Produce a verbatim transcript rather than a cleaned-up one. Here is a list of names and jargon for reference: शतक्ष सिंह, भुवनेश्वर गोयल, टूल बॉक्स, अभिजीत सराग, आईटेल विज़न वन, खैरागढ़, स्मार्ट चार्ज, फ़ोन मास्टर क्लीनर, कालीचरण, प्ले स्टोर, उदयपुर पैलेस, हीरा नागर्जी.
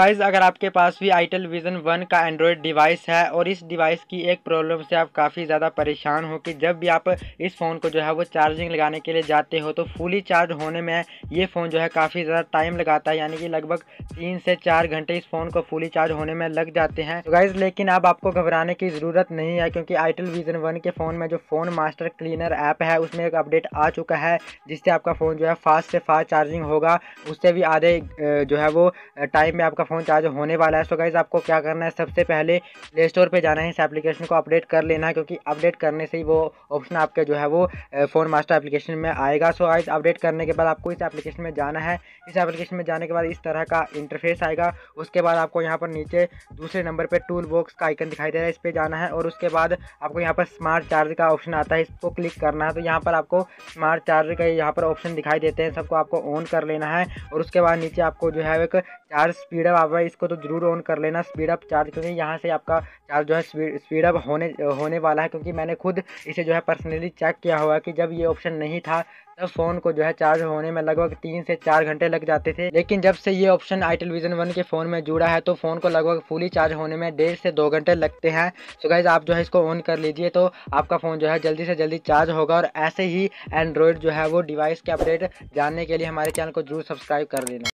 Guys अगर आपके पास भी आईटेल विज़न वन का एंड्रॉयड डिवाइस है और इस डिवाइस की एक प्रॉब्लम से आप काफ़ी ज़्यादा परेशान हो कि जब भी आप इस फ़ोन को जो है वो चार्जिंग लगाने के लिए जाते हो तो फुली चार्ज होने में ये फ़ोन जो है काफ़ी ज़्यादा टाइम लगाता है, यानी कि लगभग तीन से चार घंटे इस फ़ोन को फुली चार्ज होने में लग जाते हैं। तो गाइस लेकिन अब आपको घबराने की ज़रूरत नहीं है क्योंकि आईटेल विज़न वन के फ़ोन में जो फ़ोन मास्टर क्लीनर ऐप है उसमें एक अपडेट आ चुका है जिससे आपका फ़ोन जो है फास्ट से फास्ट चार्जिंग होगा, उससे भी आधे जो है वो टाइम में आपका फ़ोन चार्ज होने वाला है। सो गाइस आपको क्या करना है, सबसे पहले प्ले स्टोर पे जाना है, इस एप्लीकेशन को अपडेट कर लेना है क्योंकि अपडेट करने से ही वो ऑप्शन आपके जो है वो फ़ोन मास्टर एप्लीकेशन में आएगा। सो गाइस अपडेट करने के बाद आपको इस एप्लीकेशन में जाना है, इस एप्लीकेशन में जाने के बाद इस तरह का इंटरफेस आएगा। उसके बाद आपको यहाँ पर नीचे दूसरे नंबर पर टूल बॉक्स का आइकन दिखाई दे रहा है, इस पर जाना है और उसके बाद आपको यहाँ पर स्मार्ट चार्ज का ऑप्शन आता है, इसको क्लिक करना है। तो यहाँ पर आपको स्मार्ट चार्ज का यहाँ पर ऑप्शन दिखाई देते हैं, सबको आपको ऑन कर लेना है और उसके बाद नीचे आपको जो है एक चार्ज स्पीड अप आप इसको तो जरूर ऑन कर लेना, स्पीड अप चार्ज, क्योंकि यहाँ से आपका चार्ज जो है स्पीड अप होने होने वाला है क्योंकि मैंने खुद इसे जो है पर्सनली चेक किया हुआ कि जब ये ऑप्शन नहीं था तब फ़ोन को जो है चार्ज होने में लगभग तीन से चार घंटे लग जाते थे, लेकिन जब से ये ऑप्शन आईटेल विज़न वन के फ़ोन में जुड़ा है तो फ़ोन को लगभग फुली चार्ज होने में डेढ़ से दो घंटे लगते हैं। सो गाइस आप जो है इसको ऑन कर लीजिए तो आपका फ़ोन जो है जल्दी से जल्दी चार्ज होगा। और ऐसे ही एंड्रॉयड जो है वो डिवाइस के अपडेट जानने के लिए हमारे चैनल को जरूर सब्सक्राइब कर लेना।